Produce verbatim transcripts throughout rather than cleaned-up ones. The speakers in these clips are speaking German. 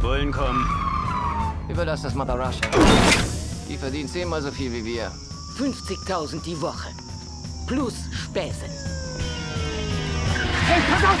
die Bullen kommen. Überlass das Mother Russia. Die verdient zehnmal so viel wie wir. fünfzigtausend die Woche. Plus Späßen. Hey, pass auf!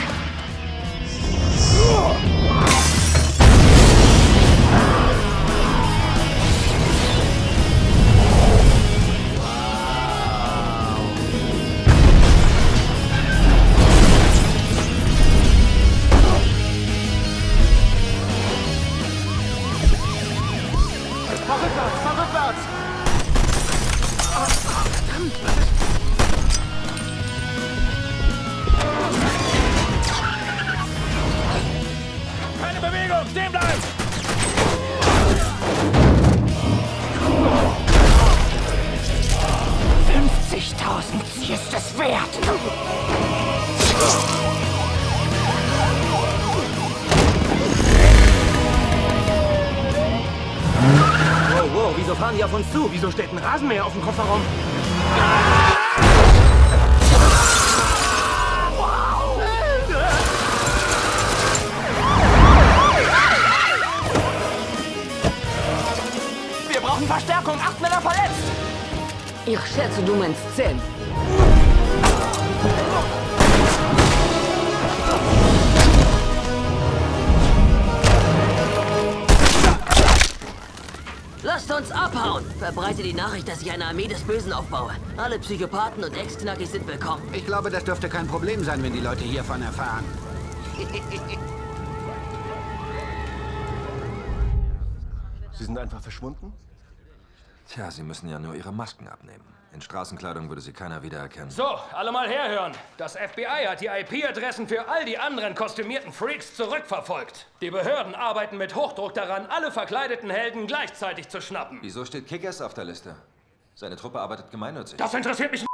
Stehen bleiben! fünfzigtausend, sie ist es wert! Wow, wow, wieso fahren die auf uns zu? Wieso steht ein Rasenmäher auf dem Kofferraum? Verstärkung, acht Männer verletzt! Ich schätze, du meinst zehn. Lasst uns abhauen! Verbreite die Nachricht, dass ich eine Armee des Bösen aufbaue. Alle Psychopathen und Ex-Knackis sind willkommen. Ich glaube, das dürfte kein Problem sein, wenn die Leute hiervon erfahren. Sie sind einfach verschwunden? Tja, Sie müssen ja nur Ihre Masken abnehmen. In Straßenkleidung würde Sie keiner wiedererkennen. So, alle mal herhören. Das F B I hat die I P-Adressen für all die anderen kostümierten Freaks zurückverfolgt. Die Behörden arbeiten mit Hochdruck daran, alle verkleideten Helden gleichzeitig zu schnappen. Wieso steht Kick-Ass auf der Liste? Seine Truppe arbeitet gemeinnützig. Das interessiert mich nicht.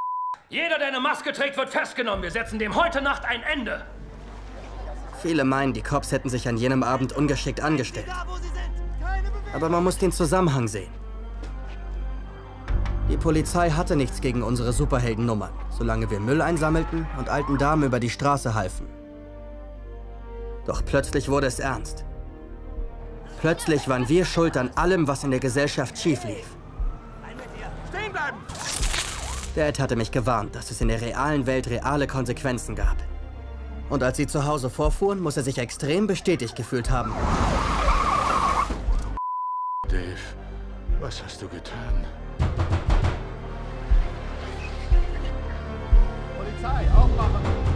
Jeder, der eine Maske trägt, wird festgenommen. Wir setzen dem heute Nacht ein Ende. Viele meinen, die Cops hätten sich an jenem Abend ungeschickt angestellt. Aber man muss den Zusammenhang sehen. Die Polizei hatte nichts gegen unsere Superheldennummern, solange wir Müll einsammelten und alten Damen über die Straße halfen. Doch plötzlich wurde es ernst. Plötzlich waren wir schuld an allem, was in der Gesellschaft schief lief. Dad hatte mich gewarnt, dass es in der realen Welt reale Konsequenzen gab. Und als sie zu Hause vorfuhren, muss er sich extrem bestätigt gefühlt haben. Dave, was hast du getan? Polizei, aufmachen!